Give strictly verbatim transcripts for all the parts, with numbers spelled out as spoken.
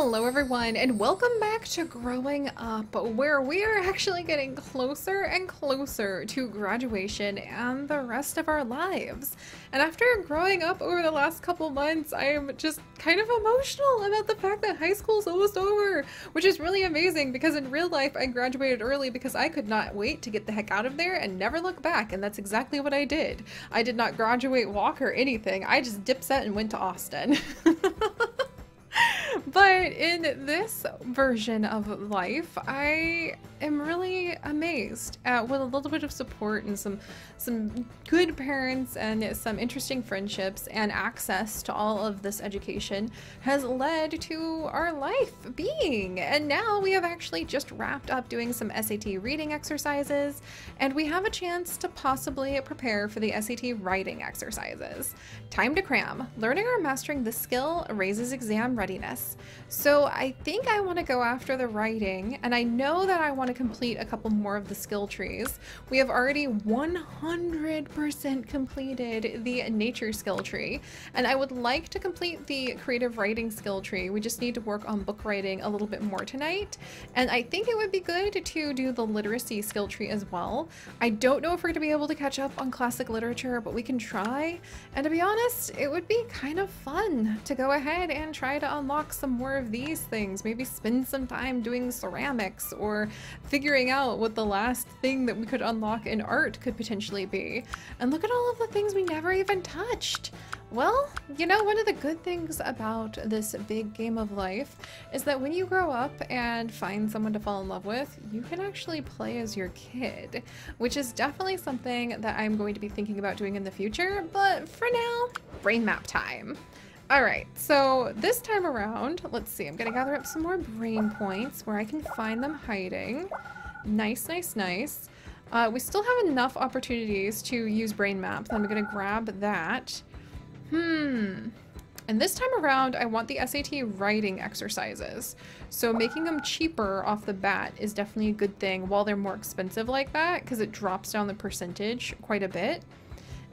Hello everyone, and welcome back to Growing Up, where we are actually getting closer and closer to graduation and the rest of our lives. And after growing up over the last couple months, I am just kind of emotional about the fact that high school is almost over, which is really amazing because in real life I graduated early because I could not wait to get the heck out of there and never look back, and that's exactly what I did. I did not graduate, walk, or anything. I just dipset and went to Austin. But in this version of life, I am really amazed at what a little bit of support and some some good parents and some interesting friendships and access to all of this education has led to our life being. And now we have actually just wrapped up doing some S A T reading exercises, and we have a chance to possibly prepare for the S A T writing exercises. Time to cram. Learning or mastering this skill raises exam readiness. So I think I want to go after the writing, and I know that I want to complete a couple more of the skill trees. We have already one hundred percent completed the nature skill tree, and I would like to complete the creative writing skill tree. We just need to work on book writing a little bit more tonight, and I think it would be good to do the literacy skill tree as well. I don't know if we're going to be able to catch up on classic literature, but we can try, and to be honest, it would be kind of fun to go ahead and try to unlock some more of these things. Maybe spend some time doing ceramics or figuring out what the last thing that we could unlock in art could potentially be. And look at all of the things we never even touched. Well, you know, one of the good things about this big game of life is that when you grow up and find someone to fall in love with, you can actually play as your kid, which is definitely something that I'm going to be thinking about doing in the future, but for now, brain map time. All right, so this time around, let's see, I'm gonna gather up some more brain points where I can find them hiding. Nice, nice, nice. Uh, we still have enough opportunities to use brain maps. I'm gonna grab that. Hmm. And this time around, I want the S A T writing exercises. So making them cheaper off the bat is definitely a good thing while they're more expensive like that, because it drops down the percentage quite a bit.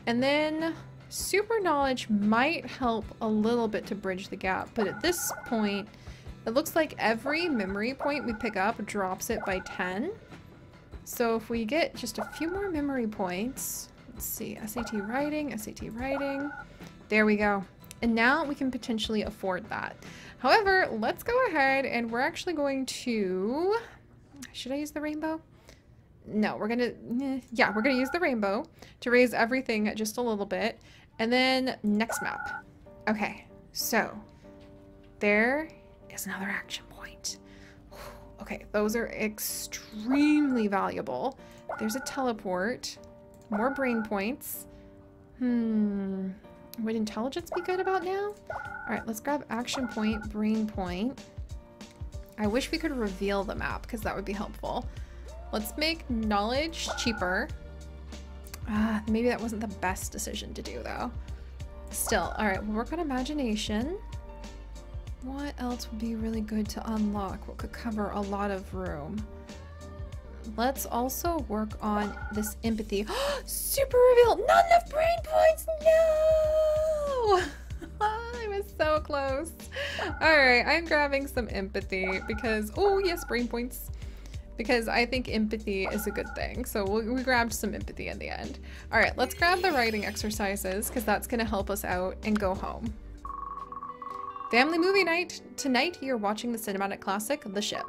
And then super knowledge might help a little bit to bridge the gap, but at this point, it looks like every memory point we pick up drops it by ten. So if we get just a few more memory points, let's see, S A T writing, S A T writing, there we go. And now we can potentially afford that. However, let's go ahead and we're actually going to, should I use the rainbow? No, we're gonna, yeah, we're gonna use the rainbow to raise everything just a little bit. And then next map. Okay, so there is another action point. Okay, those are extremely valuable. There's a teleport, more brain points. Hmm, would intelligence be good about now? All right, let's grab action point, brain point. I wish we could reveal the map because that would be helpful. Let's make knowledge cheaper. Ah, maybe that wasn't the best decision to do though. Still, all right, we'll work on imagination. What else would be really good to unlock? What could cover a lot of room? Let's also work on this empathy. Super reveal, not enough brain points, no! I was so close. All right, I'm grabbing some empathy because, oh yes, brain points. Because I think empathy is a good thing. So we, we grabbed some empathy in the end. All right, let's grab the writing exercises because that's gonna help us out and go home. Family movie night. Tonight you're watching the cinematic classic, The Ship.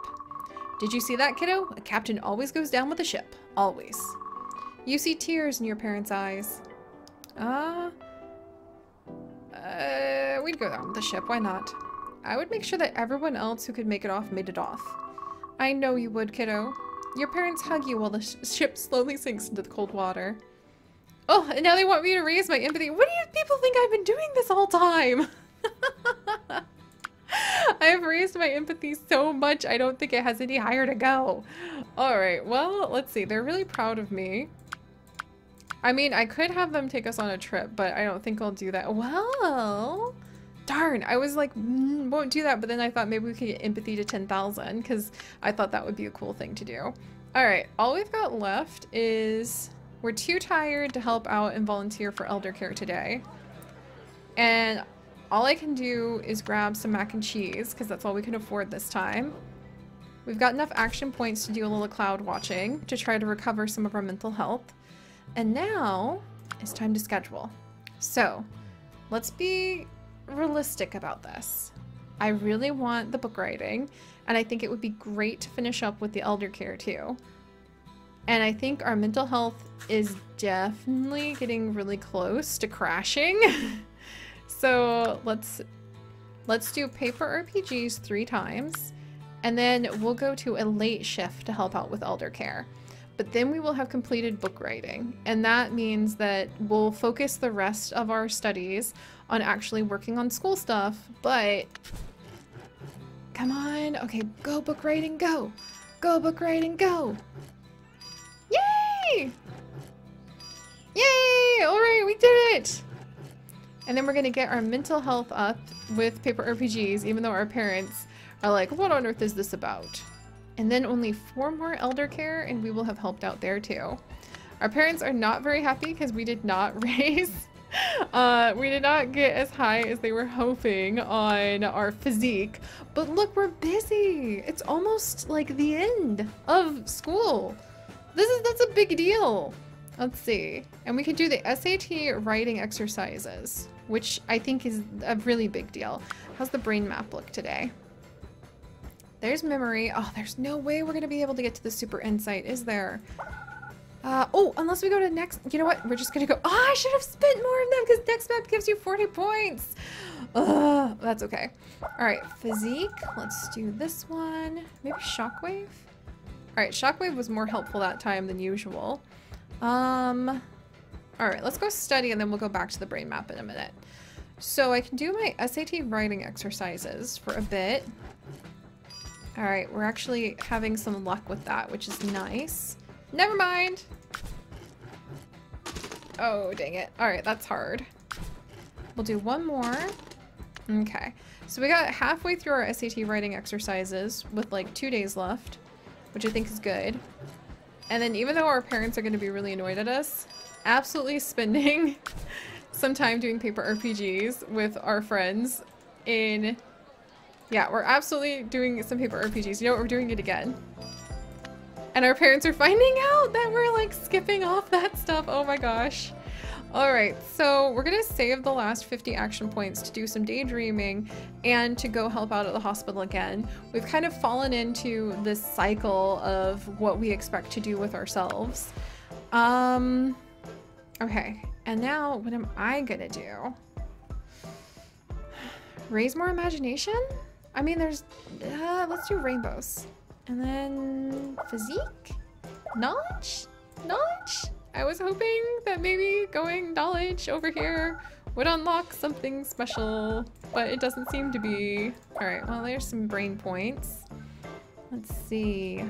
Did you see that, kiddo? A captain always goes down with a ship, always. You see tears in your parents' eyes. Ah, uh, uh, we'd go down with the ship, why not? I would make sure that everyone else who could make it off made it off. I know you would, kiddo. Your parents hug you while the sh ship slowly sinks into the cold water. Oh, and now they want me to raise my empathy. What do you people think I've been doing this whole time? I have raised my empathy so much, I don't think it has any higher to go. All right, well, let's see. They're really proud of me. I mean, I could have them take us on a trip, but I don't think I'll do that. Well, darn, I was like, mm, won't do that, but then I thought maybe we could get empathy to ten thousand because I thought that would be a cool thing to do. All right, all we've got left is we're too tired to help out and volunteer for elder care today. And All I can do is grab some mac and cheese, because that's all we can afford this time. We've got enough action points to do a little cloud watching to try to recover some of our mental health. And now it's time to schedule. So let's be realistic about this. I really want the book writing, and I think it would be great to finish up with the elder care too. And I think our mental health is definitely getting really close to crashing. So let's let's do paper R P Gs three times, and then we'll go to a late shift to help out with elder care. But then we will have completed book writing, and that means that we'll focus the rest of our studies on actually working on school stuff. But come on, okay, go book writing, go! Go book writing, go! Yay! Yay! Alright, we did it! And then we're gonna get our mental health up with paper R P Gs, even though our parents are like, what on earth is this about? And then only four more elder care and we will have helped out there too. Our parents are not very happy because we did not raise, uh, we did not get as high as they were hoping on our physique. But look, we're busy. It's almost like the end of school. This is, that's a big deal. Let's see. And we could do the S A T writing exercises, which I think is a really big deal. How's the brain map look today? There's memory. Oh, there's no way we're going to be able to get to the super insight, is there? Uh, oh, unless we go to next... You know what? We're just going to go... Oh, I should have spent more of them because next map gives you forty points. Ugh, that's okay. All right, physique. Let's do this one. Maybe shockwave? All right, shockwave was more helpful that time than usual. Um, all right, let's go study and then we'll go back to the brain map in a minute. So I can do my S A T writing exercises for a bit. All right, we're actually having some luck with that, which is nice. Never mind. Oh, dang it. All right, that's hard. We'll do one more. Okay, so we got halfway through our S A T writing exercises with like two days left, which I think is good. And then even though our parents are going to be really annoyed at us, absolutely spending some time doing paper R P Gs with our friends in... Yeah, we're absolutely doing some paper R P Gs. You know what? We're doing it again. And our parents are finding out that we're like skipping off that stuff. Oh my gosh. All right, so we're gonna save the last fifty action points to do some daydreaming and to go help out at the hospital again. We've kind of fallen into this cycle of what we expect to do with ourselves. Um, okay, and now what am I gonna do? Raise more imagination? I mean, there's, uh, let's do rainbows. And then physique? Knowledge? Knowledge? I was hoping that maybe going knowledge over here would unlock something special, but it doesn't seem to be. All right, well, there's some brain points. Let's see.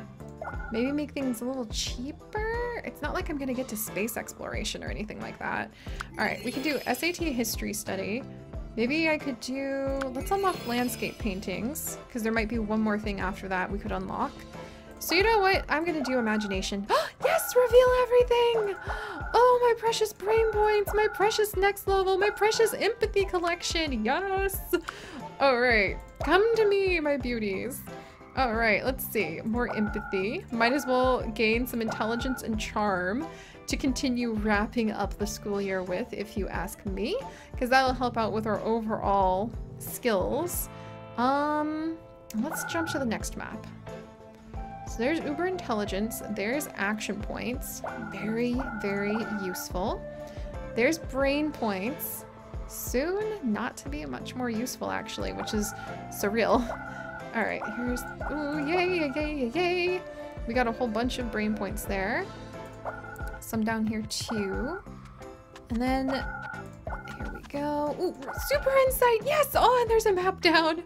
Maybe make things a little cheaper? It's not like I'm gonna get to space exploration or anything like that. All right, we can do S A T history study. Maybe I could do, let's unlock landscape paintings, because there might be one more thing after that we could unlock. So you know what? I'm gonna do imagination. Yes, reveal everything! Oh, my precious brain points, my precious next level, my precious empathy collection, yes! All right, come to me, my beauties. All right, let's see, more empathy. Might as well gain some intelligence and charm to continue wrapping up the school year with, if you ask me, because that'll help out with our overall skills. Um, let's jump to the next map. So there's Uber Intelligence, there's action points, very, very useful. There's brain points, soon not to be much more useful actually, which is surreal. All right, here's, ooh, yay, yay, yay. We got a whole bunch of brain points there. Some down here too. And then, here we go. Ooh, super insight, yes! Oh, and there's a map down.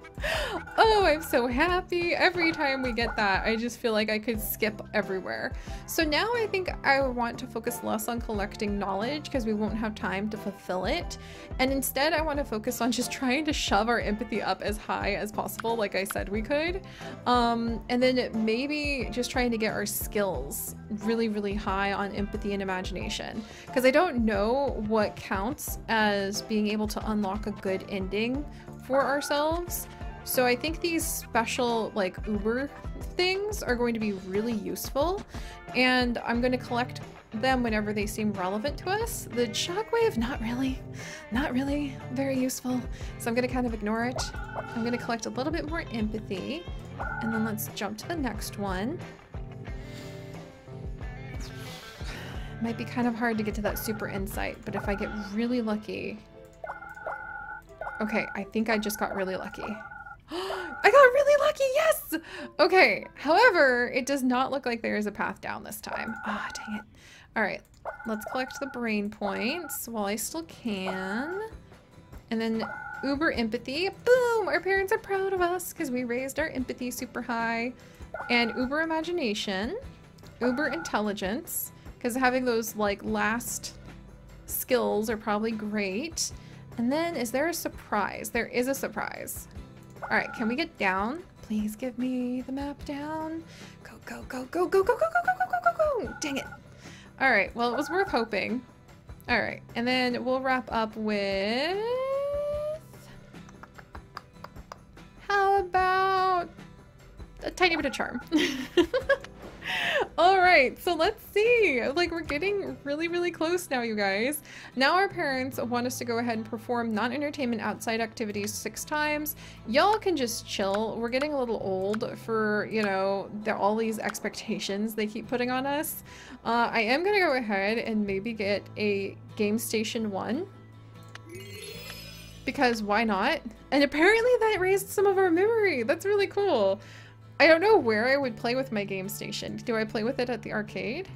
Oh, I'm so happy. Every time we get that, I just feel like I could skip everywhere. So now I think I want to focus less on collecting knowledge because we won't have time to fulfill it. And instead I want to focus on just trying to shove our empathy up as high as possible, like I said we could. Um, and then maybe just trying to get our skills really, really high on empathy and imagination. Because I don't know what counts as being being able to unlock a good ending for ourselves. So I think these special like Uber things are going to be really useful, and I'm going to collect them whenever they seem relevant to us. The shockwave, not really, not really very useful. So I'm going to kind of ignore it. I'm going to collect a little bit more empathy, and then let's jump to the next one. It might be kind of hard to get to that super insight, but if I get really lucky. Okay, I think I just got really lucky. I got really lucky, yes! Okay, however, it does not look like there is a path down this time. Ah, oh, dang it. All right, let's collect the brain points while I still can. And then Uber empathy, boom! Our parents are proud of us because we raised our empathy super high. And Uber imagination, Uber intelligence, because having those like last skills are probably great. And then is there a surprise? There is a surprise. All right, can we get down? Please give me the map down. Go, go, go, go, go, go, go, go, go, go, go, go, go. Dang it. All right, well, it was worth hoping. All right, and then we'll wrap up with... How about a tiny bit of charm? All right, so let's see. Like, we're getting really, really close now, you guys. Now our parents want us to go ahead and perform non-entertainment outside activities six times. Y'all can just chill. We're getting a little old for, you know, the, all these expectations they keep putting on us. Uh, I am going to go ahead and maybe get a Game Station one. Because why not? And apparently that raised some of our memory. That's really cool. I don't know where I would play with my Game Station. Do I play with it at the arcade?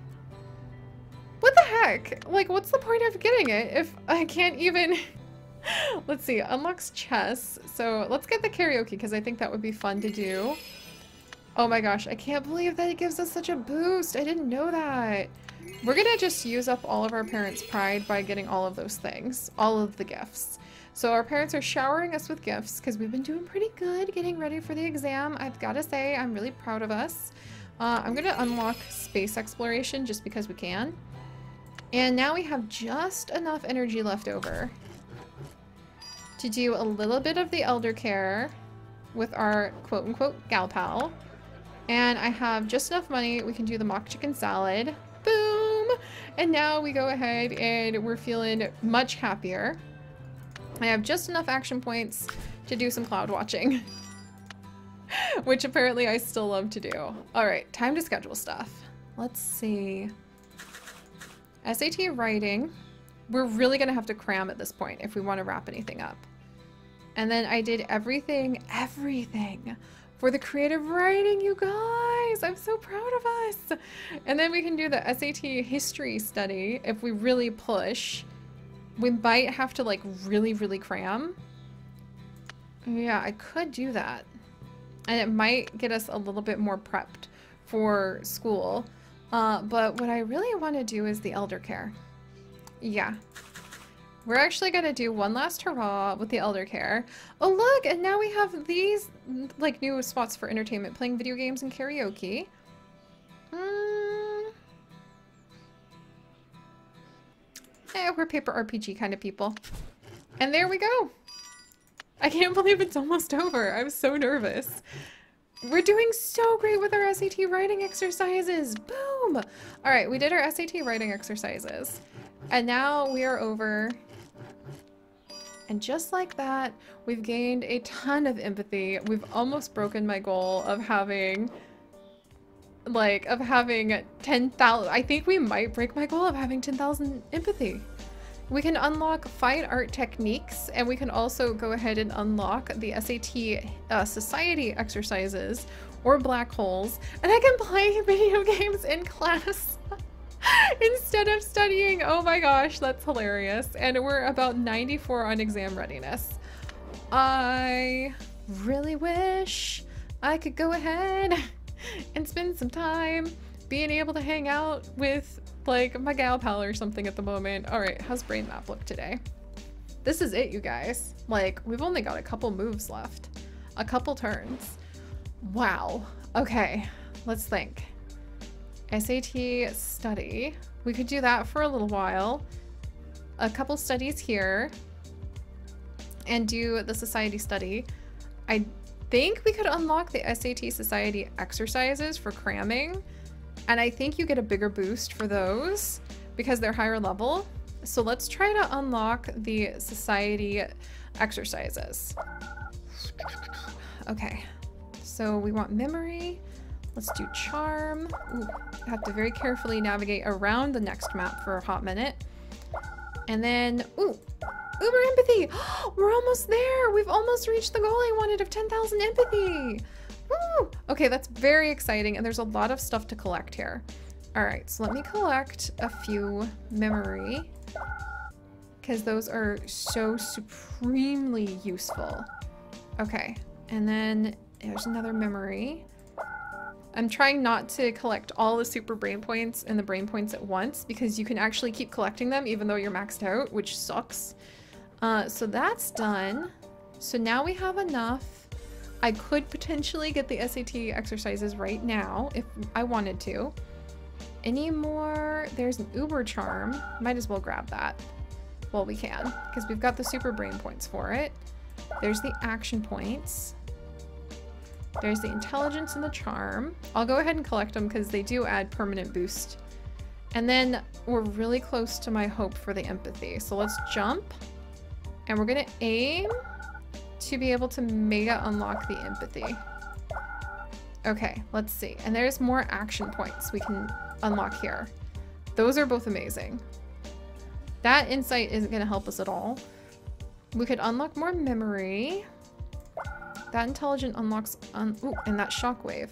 What the heck? Like, what's the point of getting it if I can't even... Let's see, unlocks chess. So let's get the karaoke because I think that would be fun to do. Oh my gosh, I can't believe that it gives us such a boost. I didn't know that. We're gonna just use up all of our parents' pride by getting all of those things, all of the gifts. So our parents are showering us with gifts because we've been doing pretty good getting ready for the exam. I've got to say, I'm really proud of us. Uh, I'm going to unlock space exploration just because we can. And now we have just enough energy left over to do a little bit of the elder care with our quote-unquote gal pal. And I have just enough money. We can do the mock chicken salad. Boom! And now we go ahead and we're feeling much happier. I have just enough action points to do some cloud watching, which apparently I still love to do. All right, time to schedule stuff. Let's see. S A T writing. We're really going to have to cram at this point if we want to wrap anything up. And then I did everything, everything for the creative writing, you guys. I'm so proud of us. And then we can do the S A T history study if we really push. We might have to like really, really cram. Yeah, I could do that. And it might get us a little bit more prepped for school. Uh, but what I really want to do is the elder care. Yeah. We're actually going to do one last hurrah with the elder care. Oh, look, and now we have these like new spots for entertainment, playing video games and karaoke. Eh, we're paper R P G kind of people. And there we go. I can't believe it's almost over. I'm so nervous. We're doing so great with our S A T writing exercises. Boom. All right, we did our S A T writing exercises. And now we are over. And just like that, we've gained a ton of empathy. We've almost broken my goal of having... like of having ten thousand. I think we might break my goal of having ten thousand empathy. We can unlock fine art techniques, and we can also go ahead and unlock the S A T uh, society exercises or black holes, and I can play video games in class instead of studying. Oh my gosh, that's hilarious. And we're about ninety-four on exam readiness. I really wish I could go ahead and spend some time being able to hang out with like my gal pal or something at the moment. All right, how's brain map look today? This is it, you guys. Like, we've only got a couple moves left, a couple turns. Wow. Okay, let's think. S A T study. We could do that for a little while. A couple studies here. and do the society study. I think we could unlock the S A T society exercises for cramming, and I think you get a bigger boost for those because they're higher level. So let's try to unlock the society exercises. Okay, so we want memory. Let's do charm. Ooh, I have to very carefully navigate around the next map for a hot minute. And then, ooh, uber empathy. We're almost there. We've almost reached the goal I wanted of ten thousand empathy. Woo! Okay, that's very exciting. And there's a lot of stuff to collect here. All right, so let me collect a few memory, because those are so supremely useful. Okay, and then there's another memory. I'm trying not to collect all the super brain points and the brain points at once, because you can actually keep collecting them even though you're maxed out, which sucks. Uh, so that's done. So now we have enough. I could potentially get the S A T exercises right now if I wanted to. Any more? There's an Uber charm. Might as well grab that. Well, we can, because we've got the super brain points for it. There's the action points. There's the intelligence and the charm. I'll go ahead and collect them because they do add permanent boost. And then we're really close to my hope for the empathy. So let's jump, and we're gonna aim to be able to mega unlock the empathy. Okay, let's see. And there's more action points we can unlock here. Those are both amazing. That insight isn't gonna help us at all. We could unlock more memory. That intelligent unlocks, un ooh, and that shockwave.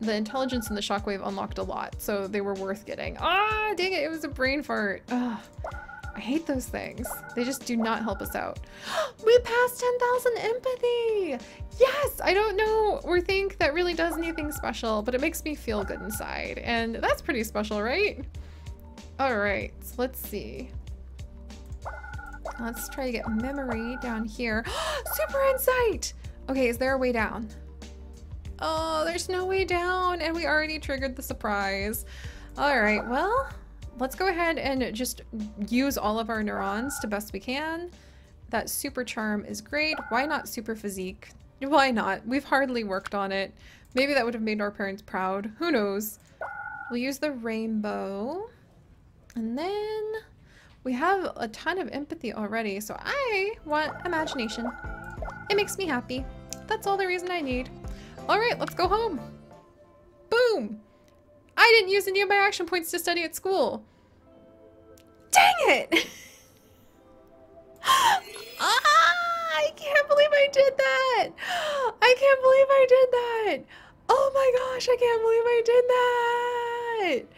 The intelligence and the shockwave unlocked a lot, so they were worth getting. Ah, dang it, it was a brain fart. Ugh, I hate those things. They just do not help us out. We passed ten thousand empathy! Yes, I don't know or think that really does anything special, but it makes me feel good inside, and that's pretty special, right? All right, so let's see. Let's try to get memory down here. Super insight! Okay, is there a way down? Oh, there's no way down, and we already triggered the surprise. All right, well, let's go ahead and just use all of our neurons to best we can. That super charm is great. Why not super physique? Why not? We've hardly worked on it. Maybe that would have made our parents proud. Who knows? We'll use the rainbow. And then we have a ton of empathy already, so I want imagination. It makes me happy. That's all the reason I need. All right, let's go home. Boom! I didn't use any of my action points to study at school. Dang it! Ah, I can't believe I did that! I can't believe I did that! Oh my gosh, I can't believe I did that!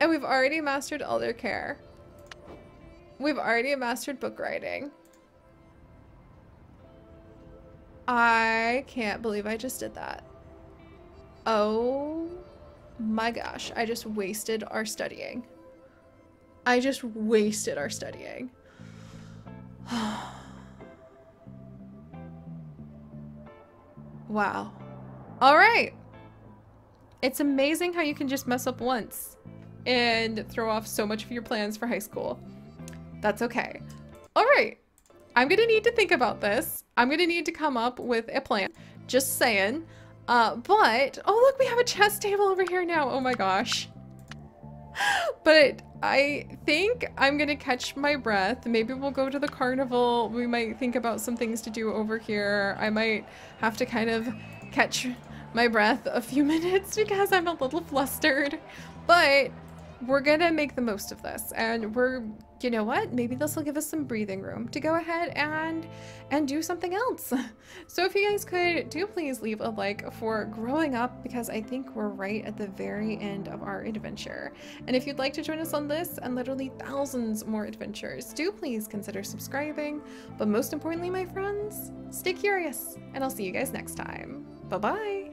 And we've already mastered elder care. We've already mastered book writing. I can't believe I just did that. Oh my gosh, I just wasted our studying. I just wasted our studying. Wow. All right. It's amazing how you can just mess up once and throw off so much of your plans for high school. That's okay. All right, I'm gonna need to think about this. I'm gonna need to come up with a plan, just saying. Uh, but, oh look, we have a chess table over here now, oh my gosh. But I think I'm gonna catch my breath. Maybe we'll go to the carnival. We might think about some things to do over here. I might have to kind of catch my breath a few minutes because I'm a little flustered, but we're gonna make the most of this, and we're, you know what, maybe this will give us some breathing room to go ahead and and do something else. So if you guys could, do please leave a like for Growing Up, because I think we're right at the very end of our adventure. And if you'd like to join us on this and literally thousands more adventures, do please consider subscribing. But most importantly, my friends, stay curious, and I'll see you guys next time. Bye-bye.